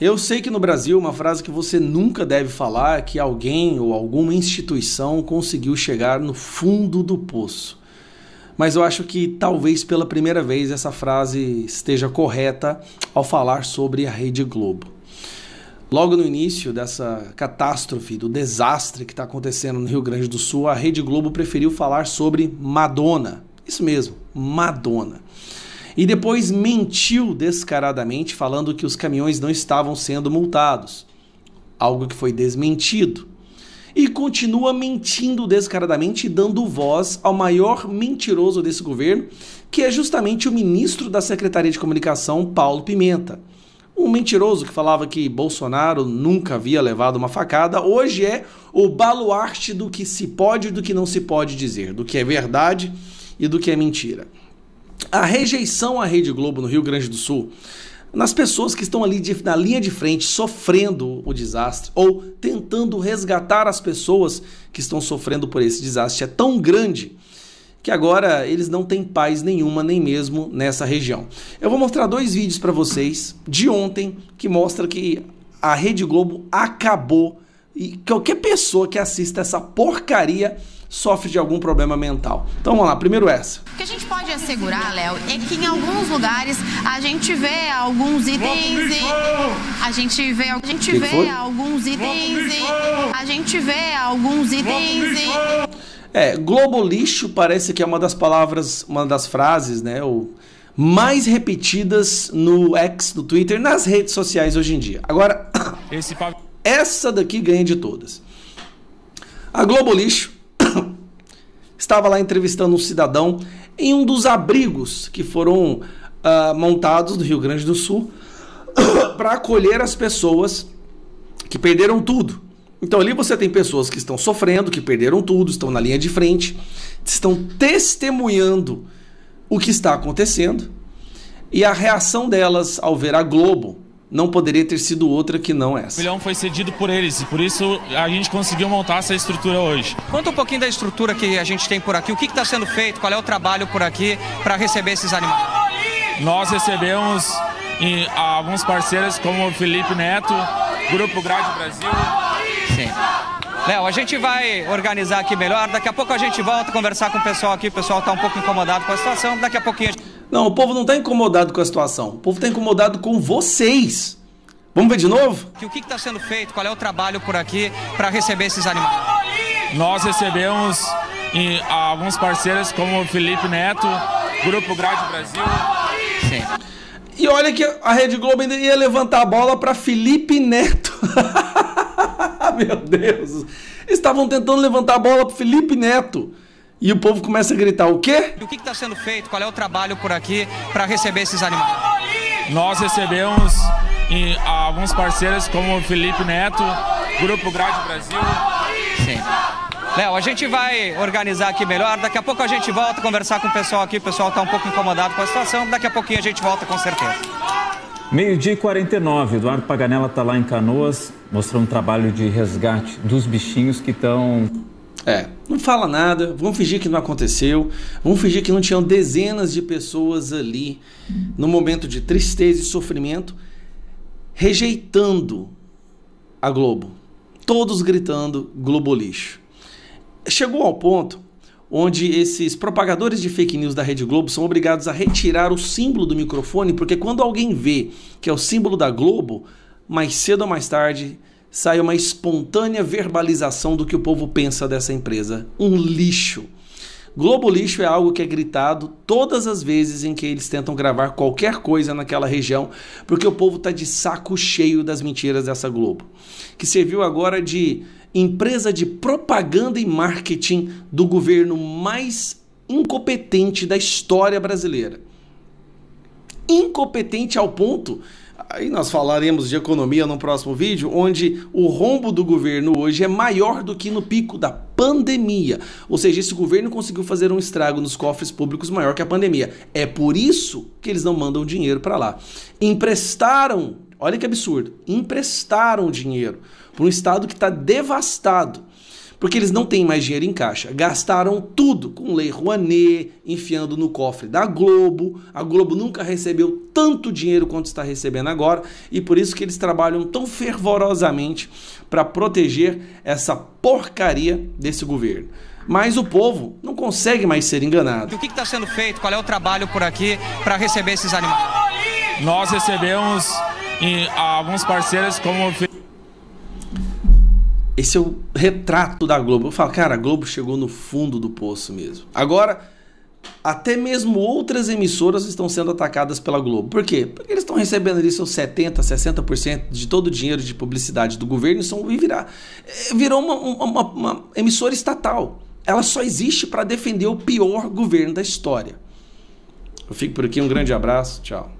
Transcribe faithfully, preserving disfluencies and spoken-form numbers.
Eu sei que no Brasil uma frase que você nunca deve falar é que alguém ou alguma instituição conseguiu chegar no fundo do poço. Mas eu acho que talvez pela primeira vez essa frase esteja correta ao falar sobre a Rede Globo. Logo no início dessa catástrofe, do desastre que está acontecendo no Rio Grande do Sul, a Rede Globo preferiu falar sobre Madonna. Isso mesmo, Madonna. E depois mentiu descaradamente falando que os caminhões não estavam sendo multados, algo que foi desmentido. E continua mentindo descaradamente e dando voz ao maior mentiroso desse governo, que é justamente o ministro da Secretaria de Comunicação, Paulo Pimenta. Um mentiroso que falava que Bolsonaro nunca havia levado uma facada, hoje é o baluarte do que se pode e do que não se pode dizer, do que é verdade e do que é mentira. A rejeição à Rede Globo no Rio Grande do Sul, nas pessoas que estão ali de, na linha de frente sofrendo o desastre ou tentando resgatar as pessoas que estão sofrendo por esse desastre, é tão grande que agora eles não têm paz nenhuma, nem mesmo nessa região. Eu vou mostrar dois vídeos para vocês de ontem que mostram que a Rede Globo acabou e qualquer pessoa que assista essa porcaria sofre de algum problema mental. Então vamos lá, primeiro essa. O que a gente pode assegurar, Léo, é que em alguns lugares a gente vê alguns itens e... A gente vê, a gente vê alguns itens e... A gente vê alguns itens e... É, Globo lixo parece que é uma das palavras, uma das frases, né, ou mais repetidas no X, no Twitter, nas redes sociais hoje em dia. Agora, Esse... essa daqui ganha de todas. A Globo lixo estava lá entrevistando um cidadão em um dos abrigos que foram uh, montados no Rio Grande do Sul para acolher as pessoas que perderam tudo. Então ali você tem pessoas que estão sofrendo, que perderam tudo, estão na linha de frente, estão testemunhando o que está acontecendo, e a reação delas ao ver a Globo não poderia ter sido outra que não essa. O milhão foi cedido por eles, e por isso a gente conseguiu montar essa estrutura hoje. Conta um pouquinho da estrutura que a gente tem por aqui, o que está sendo feito, qual é o trabalho por aqui para receber esses animais? Nós recebemos em, alguns parceiros como o Felipe Neto, Grupo Grande Brasil... Léo, a gente vai organizar aqui melhor, daqui a pouco a gente volta a conversar com o pessoal aqui, o pessoal está um pouco incomodado com a situação, daqui a pouquinho... A gente... Não, o povo não está incomodado com a situação, o povo está incomodado com vocês. Vamos ver de novo? O que está sendo feito, qual é o trabalho por aqui para receber esses animais? Nós recebemos em, alguns parceiros como o Felipe Neto, Grupo Grande Brasil... Sim. E olha que a Rede Globo ainda ia levantar a bola para Felipe Neto... Meu Deus, estavam tentando levantar a bola pro Felipe Neto e o povo começa a gritar, o quê? O que está sendo feito, qual é o trabalho por aqui para receber esses animais? Nós recebemos em, alguns parceiros como o Felipe Neto, Grupo Grande Brasil... Sim. Léo, a gente vai organizar aqui melhor, daqui a pouco a gente volta a conversar com o pessoal aqui, o pessoal está um pouco incomodado com a situação, daqui a pouquinho a gente volta com certeza. meio-dia e quarenta e nove, Eduardo Paganella está lá em Canoas, mostrando um trabalho de resgate dos bichinhos que estão... É, não fala nada, vamos fingir que não aconteceu, vamos fingir que não tinham dezenas de pessoas ali, no momento de tristeza e sofrimento, rejeitando a Globo, todos gritando Globo lixo. Chegou ao ponto onde esses propagadores de fake news da Rede Globo são obrigados a retirar o símbolo do microfone, porque quando alguém vê que é o símbolo da Globo, mais cedo ou mais tarde sai uma espontânea verbalização do que o povo pensa dessa empresa. Um lixo. Globo lixo é algo que é gritado todas as vezes em que eles tentam gravar qualquer coisa naquela região, porque o povo está de saco cheio das mentiras dessa Globo, que serviu agora de empresa de propaganda e marketing do governo mais incompetente da história brasileira. Incompetente ao ponto... Aí nós falaremos de economia no próximo vídeo, onde o rombo do governo hoje é maior do que no pico da pandemia. Ou seja, esse governo conseguiu fazer um estrago nos cofres públicos maior que a pandemia. É por isso que eles não mandam dinheiro para lá. Emprestaram, olha que absurdo, emprestaram dinheiro para um estado que está devastado. porque eles não têm mais dinheiro em caixa. Gastaram tudo com Lei Rouanet, enfiando no cofre da Globo. A Globo nunca recebeu tanto dinheiro quanto está recebendo agora, e por isso que eles trabalham tão fervorosamente para proteger essa porcaria desse governo. Mas o povo não consegue mais ser enganado. O que está sendo feito? Qual é o trabalho por aqui para receber esses animais? Nós recebemos em alguns parceiros como... Esse é o retrato da Globo. Eu falo, cara, a Globo chegou no fundo do poço mesmo. Agora, até mesmo outras emissoras estão sendo atacadas pela Globo. Por quê? Porque eles estão recebendo ali seus setenta por cento, sessenta por cento de todo o dinheiro de publicidade do governo, e virar, virou uma, uma, uma emissora estatal. Ela só existe para defender o pior governo da história. Eu fico por aqui, um grande abraço, tchau.